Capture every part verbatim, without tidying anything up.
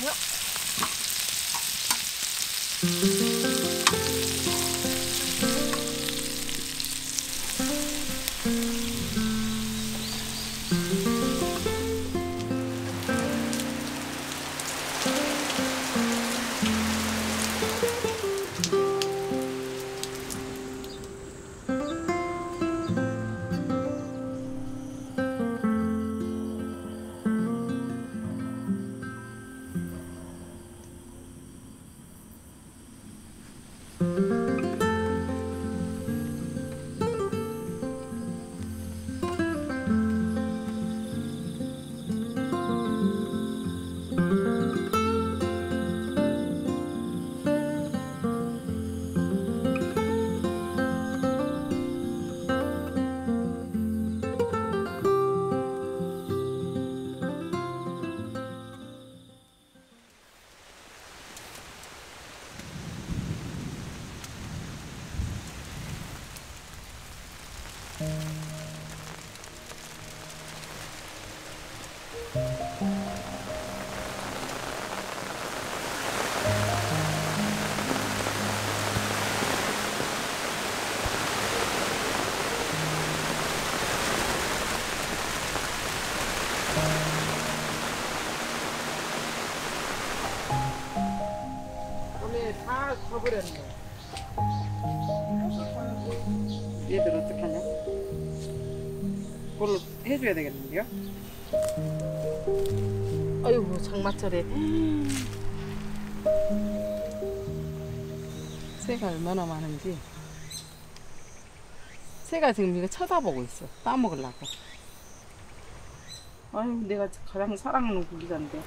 넣어주고요. 다 커버렸네. 얘들 어떡하냐? 그걸 해줘야 되겠는데요? 아이고, 장마철에 새가 얼마나 많은지. 새가 지금 이거 쳐다보고 있어, 따먹으려고. 아유, 내가 가장 사랑하는 고기잔데.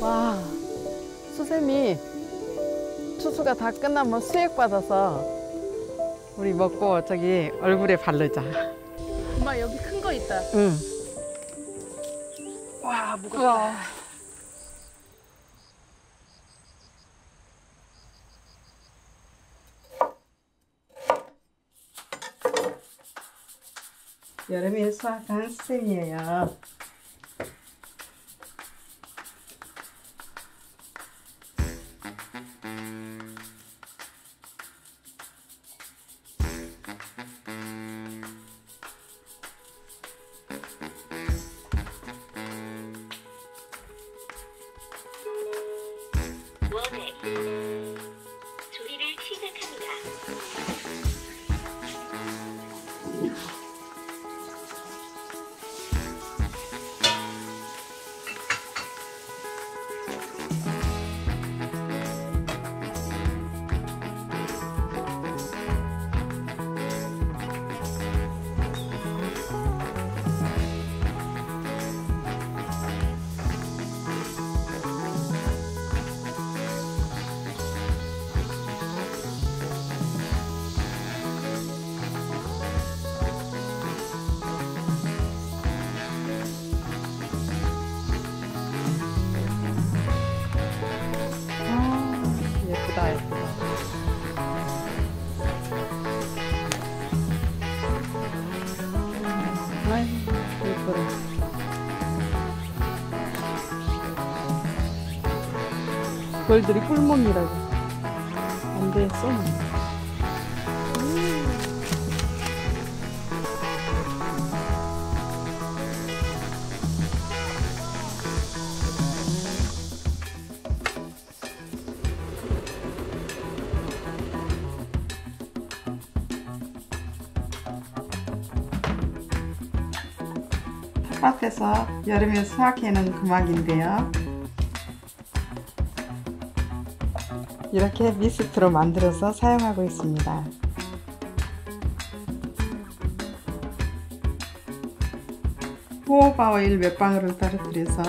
와, 수세미 추수가 다 끝나면 수액 받아서 우리 먹고 저기 얼굴에 바르자. 엄마, 여기 큰 거 있다. 응. 와, 무겁다. 와. 여름에 수확한 수세미예요. 조리를 시작합니다. 벌들이 꿀먹이라고. 안 돼, 쏘네. 텃밭에서 여름에 수확해놓은 구막인데요. 이렇게 미스트로 만들어서 사용하고 있습니다. 호호바 오일 몇 방울을 떨어뜨려서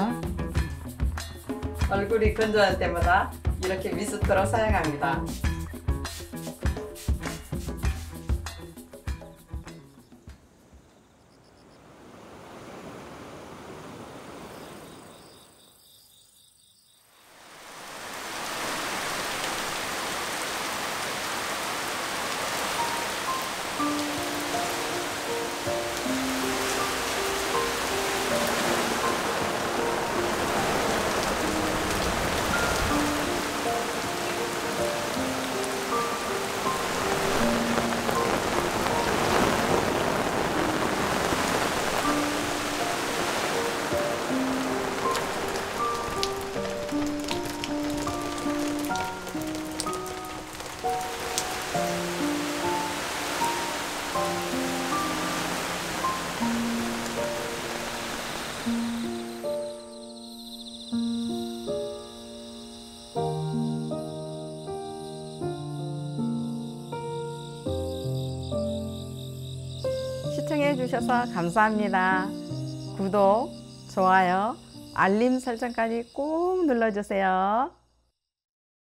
얼굴이 건조할 때마다 이렇게 미스트로 사용합니다. 시청해 주셔서 감사합니다. 구독, 좋아요, 알림 설정까지 꼭 눌러주세요.